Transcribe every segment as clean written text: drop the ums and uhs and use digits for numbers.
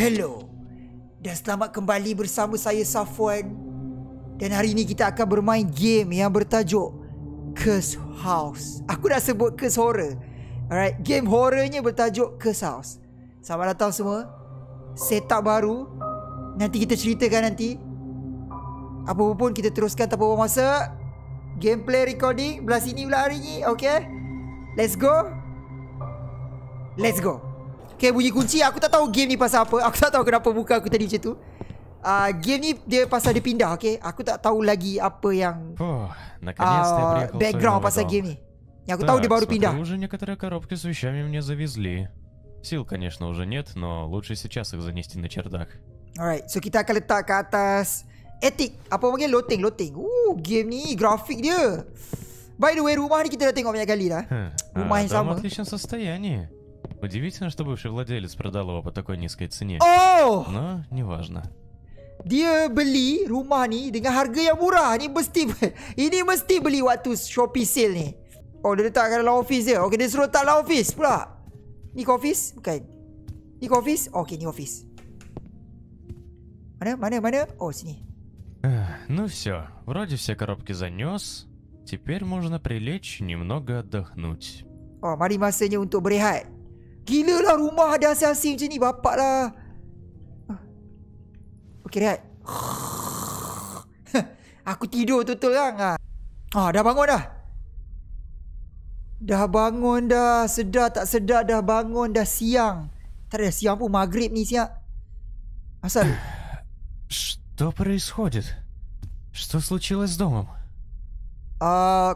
Hello dan selamat kembali bersama saya Safwan. Dan hari ini kita akan bermain game yang bertajuk Cursed House. Aku dah sebut Cursed Horror. Alright, game horornya bertajuk Cursed House. Selamat datang semua. Setup baru. Nanti kita ceritakan nanti. Apa pun kita teruskan tanpa buang masa. Gameplay recording belah sini belah hari ni. Okay, let's go. Let's go. Okay, bunyi kunci. Aku tak tahu game ni pasal apa. Aku tak tahu kenapa muka aku tadi macam tu. Game ni dia pasal dia pindah, okay. Aku tak tahu lagi apa yang background pasal game ni. Yang aku tahu dia baru pindah. Alright, so kita akan letak ke atas etik. Apa panggil? Loteng, loteng. Game ni grafik dia. By the way, rumah ni kita dah tengok banyak kali dah. Rumah yang sama. Удивительно, что бывший владелец продал его по такой низкой цене. Но неважно. Dia beli rumah ni dengan harga yang murah. Ni mesti ini mesti beli waktu Shopee Sale ni. Oh, dia letak kat dalam office dia. Okey, dia suruh letak dalam office pula. Ni ke office? Bukan. Ni ke office? Okey, ni office. Mana? Mana? Mana? Oh, sini. Ну всё. Вроде все коробки занёс. Теперь можно прилечь, немного отдохнуть. Oh, mari masanya untuk berehat. Gila lah rumah ada hasil-hasil macam ni. Bapak lah. Okay, rehat. Aku tidur betul-betul kan. Dah bangun dah. Dah bangun dah. Sedar tak sedar dah bangun dah siang. Tak ada siang pun, maghrib ni siap. Asal? Что происходит? Что случилось с домом?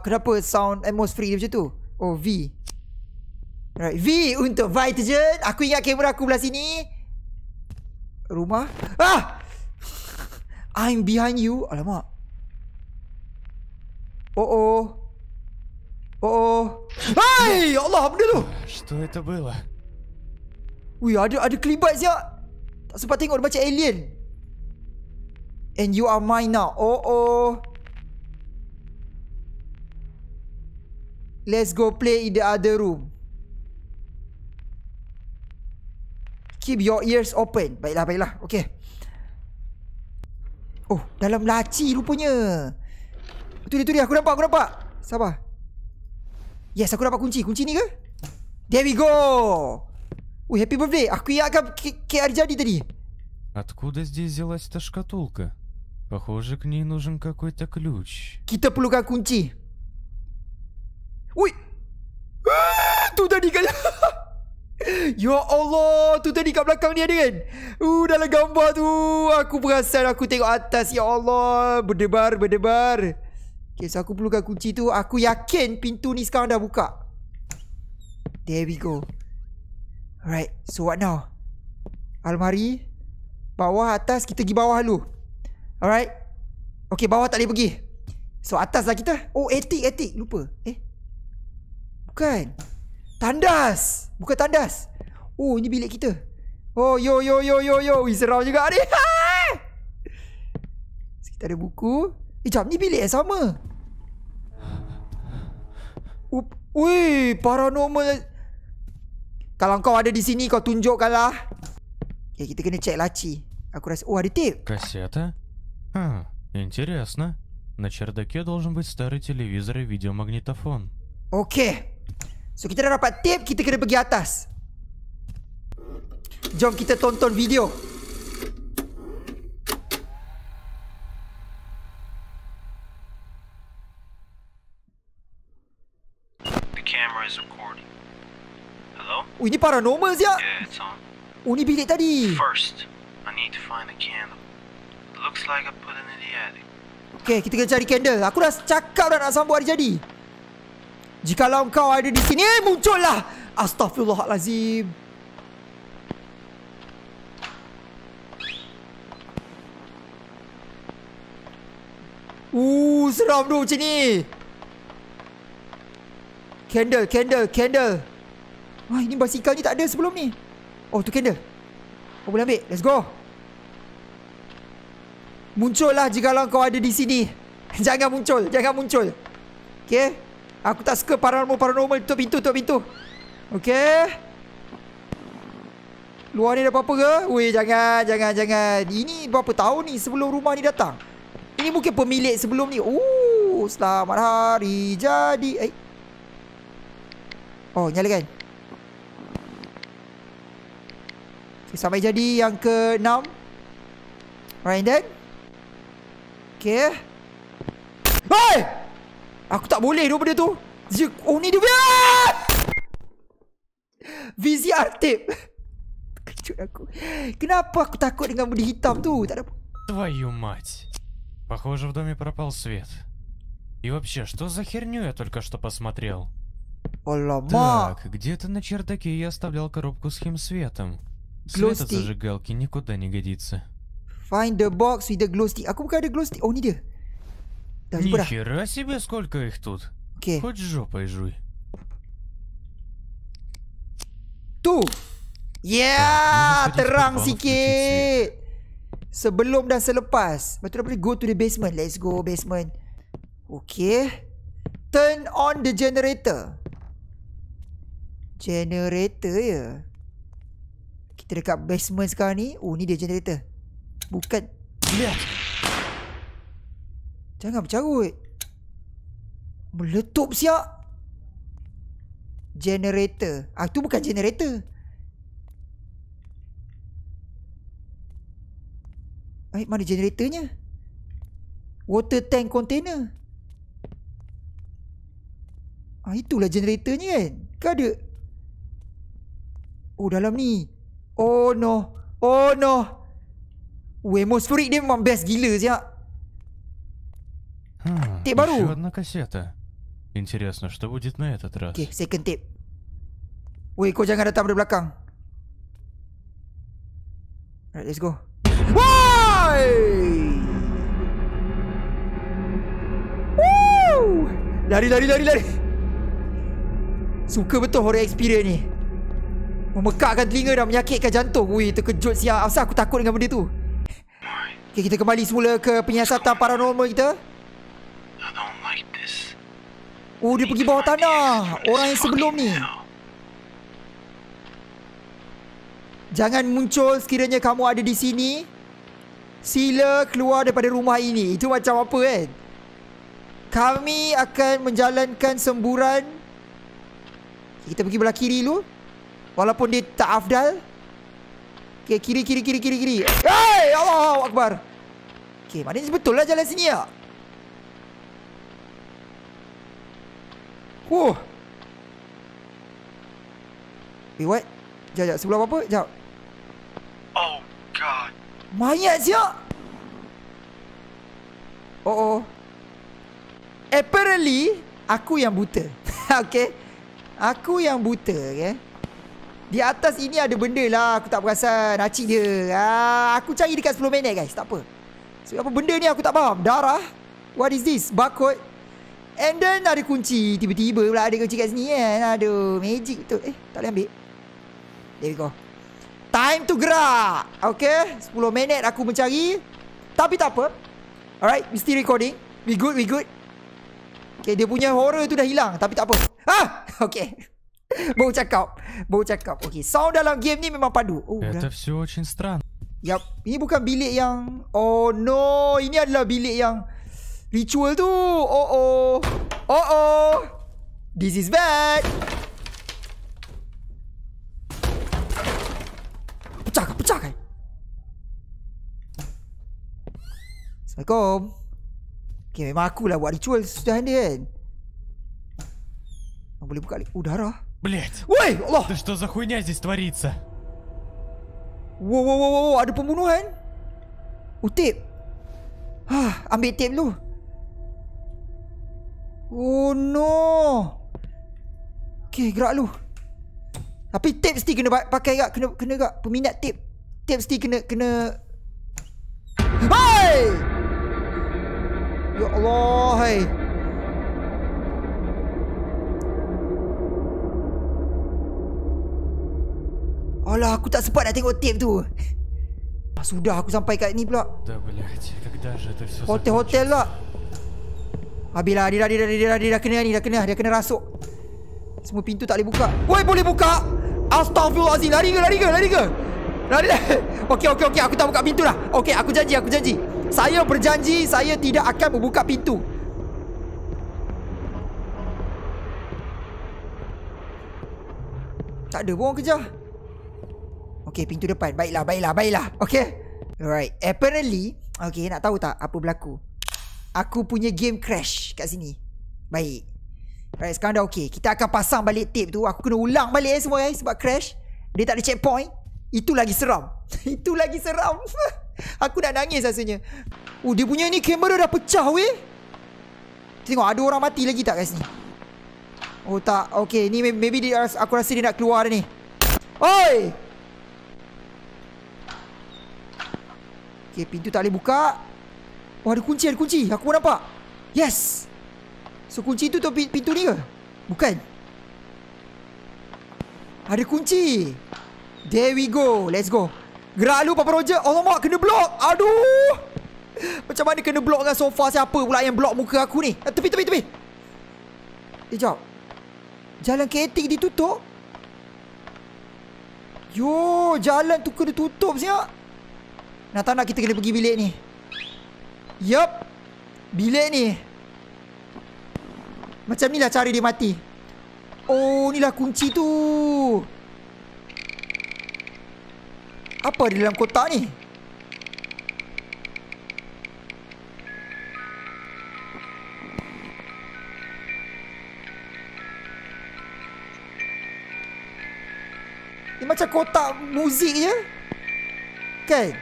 Kenapa sound atmosphere dia macam tu? Oh, V. Right, V untuk Vitagen. Aku ingat kamera aku belah sini. Rumah. I'm behind you. Alamak. Hai, ya Allah, apa benda tu? Что это было? Ui, ada kelibat siap. Tak sempat tengok, dia baca alien. And you are mine now. Let's go play in the other room. Keep your ears open. Baiklah, baiklah. Okay. Oh, dalam laci rupanya. Itu dia. Aku nampak, aku nampak. Sabar. Yes, aku dapat kunci. Kunci ni ke? There we go. Oh, happy birthday. Aku ingatkan KR jadi tadi. Откуда здесь взялась эта шкатулка? Похоже, к ней нужен какой-то ключ. Kita perlukan kunci. Ui, tu tadi kan. Ya Allah, tu tadi kat belakang ni ada kan. Dalam gambar tu aku perasan, aku tengok atas. Ya Allah, berdebar, berdebar. Okay, so aku perlukan kunci tu. Aku yakin pintu ni sekarang dah buka. There we go. Alright, so what now? Almari, bawah, atas. Kita pergi bawah dulu. Alright. Okay, bawah tak boleh pergi. So atas lah kita. Oh, etik, etik. Lupa. Bukan. Tandas. Bukan tandas. Oh, ni bilik kita. Oh, yo. Seram juga ni. Kita ada buku. Jap, ni bilik yang sama. Ui, paranormal. Kalau kau ada di sini, kau tunjukkanlah. Okay, kita kena cek laci. Aku rasa, ada tape. Kaseta? Интересно. На чердаке должен быть старый телевизор и видеомагнитофон. Okay. So kita dah dapat tape. Kita kena pergi atas. Jom kita tonton video. The camera is recording. Hello? Ini paranormal siap. Yeah, it's on. Ini bilik tadi. First, I need to find a candle. It looks like I put it in the attic. Okay, kita kena cari candle. Aku dah cakap dah nak sambut hari jadi. Jikalau kau ada di sini, muncullah. Astaghfirullahalazim. Seram tu macam ni. Candle, candle, candle. Wah, ini basikal ni tak ada sebelum ni. Oh, tu candle. Kau boleh ambil. Let's go. Muncullah jikalau kau ada di sini. Jangan muncul, jangan muncul. Okay. Aku tak suka paranormal, paranormal. Tutup pintu, tutup pintu. Okay. Luar ni ada apa-apa ke? Weh, jangan. Ini berapa tahun ni sebelum rumah ni datang? Ini mungkin pemilik sebelum ni. Oh, selamat hari jadi. Oh, nyalakan. Okay, sampai jadi yang ke-6. Right then. Okay. Hey! Aku tak boleh tu benda tu. Oh, ni dia punya VCR tape. Kejut aku. Kenapa aku takut dengan benda hitam tu? Tak ada. Твою мать. Похоже, в доме пропал свет. И вообще, что за херню я только что посмотрел? Олама. Так, где-то на чердаке я оставлял коробку с химсветом. Свет от зажигалки никуда не годится. Find the box with the glow stick. Aku bukan ada glow stick. Oh, ni dia. Нихера себе, сколько их тут. Okay. Хоть жопой жуй. Tu. Yeah, terang sikit. Sebelum dan selepas. Lepas tu dah boleh go to the basement. Let's go basement. Okay. Turn on the generator. Generator ya. Kita dekat basement sekarang ni. Oh, ni dia generator. Bukan. Lihat. Jangan bercarut. Meletup siap. Generator. Ah, tu bukan generator. Eh, mana generatornya? Water tank container. Ah, itulah generatornya kan? Ke ada? Oh, dalam ni. Oh no. Oh no. Weh, atmosferik dia memang best gila siap. Tape baru. Ещё одна кассета. Интересно, что будет на этот раз? Okay, second tape. Weh, kau jangan datang dari belakang. Right, let's go. Woi! Woo! Lari. Suka betul horror experience ni. Memekakkan telinga dan menyakitkan jantung. Weh, terkejut siap. Asal aku takut dengan benda tu? Okay, kita kembali semula ke penyiasatan paranormal kita. Oh, dia pergi bawah tanah. Orang yang sebelum ni. Jangan muncul sekiranya kamu ada di sini. Sila keluar daripada rumah ini. Itu macam apa kan? Kami akan menjalankan semburan. Kita pergi belah kiri dulu. Walaupun dia tak afdal. Okay, kiri. Hey, Allah Akbar. Okay, maknanya betul lah jalan sini ya. Huh. Wait, what? Sekejap, sebelah apa? Sekejap. Oh, God. Mayat siap. Oh. Apparently, aku yang buta. Okay. Aku yang buta, okay. Di atas ini ada benda lah. Aku tak perasan. Acik dia. Aku cari dekat 10 minit, guys. Tak apa. So, apa benda ni aku tak faham. Darah. What is this? Barcode. And then ada kunci. Tiba-tiba pula ada kunci kat sini kan. Aduh, magic betul. Eh, tak boleh ambil. There we go. Time to gerak. Okay, 10 minit aku mencari. Tapi tak apa. Alright, we still recording. We good. Okay, dia punya horror tu dah hilang. Tapi tak apa. Ah, okay. Baru cakap. Okay, sound dalam game ni memang padu. Oh, это всё очень странно. Yup, ini bukan bilik yang... Oh no, ini adalah bilik yang... Ritual tu. Oh. This is bad. Pecahkan. Assalamualaikum. Okay, memang akulah buat ritual sudah ni kan. Boleh buka lagi. Oh, darah. Блять. Ой, Allah. Ты что за хуйня здесь творится? Wow, ada pembunuhan. Utip. Ambil tip dulu. Oh no. Okay, gerak lu. Tapi tape mesti kena pakai gak. Kena gak peminat tape. Tape mesti kena. Hai. Ya Allah, hai. Alah, aku tak sempat nak tengok tape tu. Sudah, aku sampai kat ni pula. Hotel lah. Habislah, dia dah kena rasuk. Semua pintu tak boleh buka. Woi, boleh buka. Astaghfirullahalazim. Lari ke? Okey, okey, okey. Aku tak buka pintu dah. Okey, aku janji, aku janji. Saya berjanji saya tidak akan membuka pintu. Tak ada pun orang kejar. Okey, pintu depan. Baiklah, baiklah, baiklah. Okey. Alright. Apparently, okey, nak tahu tak apa berlaku? Aku punya game crash kat sini. Baik. Alright, sekarang dah okey. Kita akan pasang balik tape tu. Aku kena ulang balik semua sebab crash. Dia tak ada checkpoint. Itu lagi seram. Itu lagi seram. Aku nak nangis rasanya. Oh, dia punya ni kamera dah pecah weh. Tengok ada orang mati lagi tak kat sini? Oh tak. Okay ni maybe dia, aku rasa dia nak keluar dah ni. Oi. Okay, pintu tak boleh buka. Oh, ada kunci, ada kunci. Aku pun nampak. Yes. So kunci tu pintu ni ke? Bukan. Ada kunci. There we go. Let's go. Gerak lu Papa Roger. Alamak, kena blok. Aduh. Macam mana kena blok dengan sofa? Siapa pula yang blok muka aku ni? Tepi, tepi, tepi. Sekejap. Jalan ketik ditutup. Yo, jalan tu kena tutup siap. Nak tak nak kita kena pergi bilik ni. Yup. Bilik ni. Macam ni lah cara dia mati. Oh, ni lah kunci tu. Apa di dalam kotak ni? Ini macam kotak muzik je. Kan?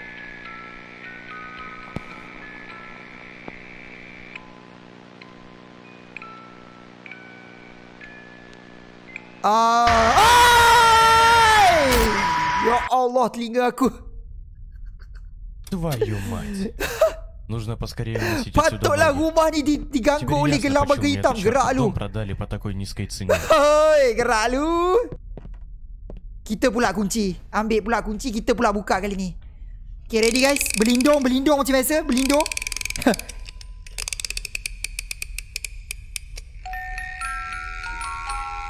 Ya Allah, telinga aku. Твою мать. Нужно поскорее уносить отсюда. Patutlah rumah ni diganggu oleh gelang baga hitam. Gerak lu. Продали по такой низкой цене. Oi, gerak lu. Kita pula kunci. Ambil pula kunci, kita pula buka kali ni. Okay, ready guys? Berlindung, berlindung macam biasa, berlindung.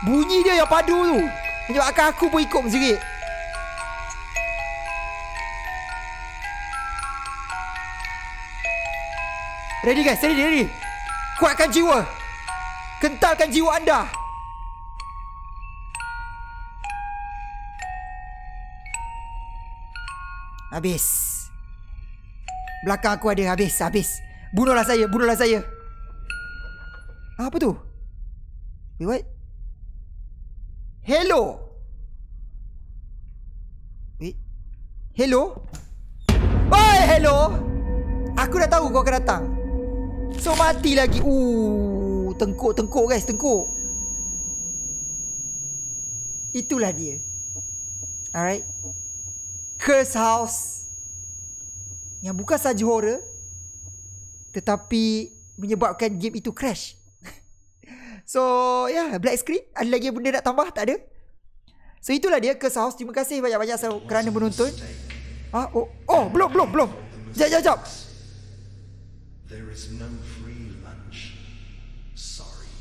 Bunyi dia yang padu tu. Menyebabkan aku pun ikut menjerit. Ready guys, ready, ready. Kuatkan jiwa. Kentalkan jiwa anda. Habis. Belakang aku ada, habis, habis. Bunuhlah saya, bunuhlah saya. Apa tu? Wait, what? Hello. Wait. Hello? Oi, hello. Aku dah tahu kau akan datang. So mati lagi. Tengkuk-tengkuk guys, tengkuk. Itulah dia. Alright. Cursed House. Yang bukan sahaja horror tetapi menyebabkan game itu crash. So yeah, black screen. Ada lagi benda nak tambah? Tak ada. So itulah dia Cursed House. Terima kasih banyak-banyak kerana menonton. Ah, oh, belum. Jap. There is no free lunch. Sorry.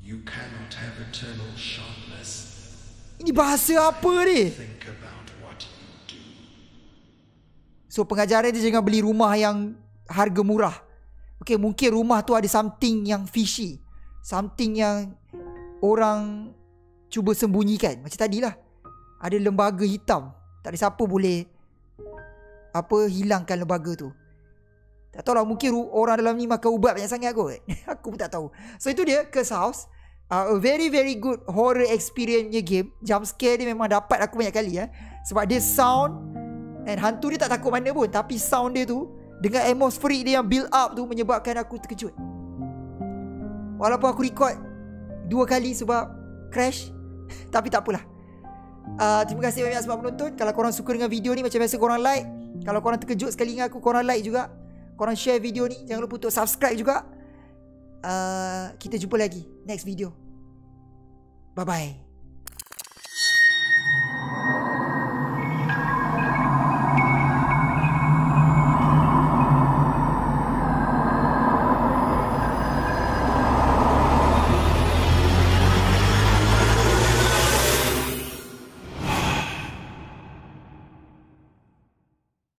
You cannot have eternal sharpness. Ini bahasa apa ni? So pengajaran dia jangan beli rumah yang harga murah. Okay, mungkin rumah tu ada something yang fishy. Something yang orang cuba sembunyikan. Macam tadilah. Ada lembaga hitam. Tak ada siapa boleh apa hilangkan lembaga tu. Tak tahu lah, mungkin orang dalam ni makan ubat banyak sangat kot. Aku pun tak tahu. So itu dia Cursed House. A very very good horror experience game. Jump scare dia memang dapat aku banyak kali sebab dia sound. And hantu dia tak takut mana pun, tapi sound dia tu dengan atmosferik dia yang build up tu menyebabkan aku terkejut. Walaupun aku record 2 kali sebab crash, tapi tak apalah. Terima kasih banyak sebab menonton. Kalau korang suka dengan video ni, macam biasa korang like. Kalau korang terkejut sekali dengan aku, korang like juga. Korang share video ni. Jangan lupa untuk subscribe juga. Kita jumpa lagi next video. Bye bye.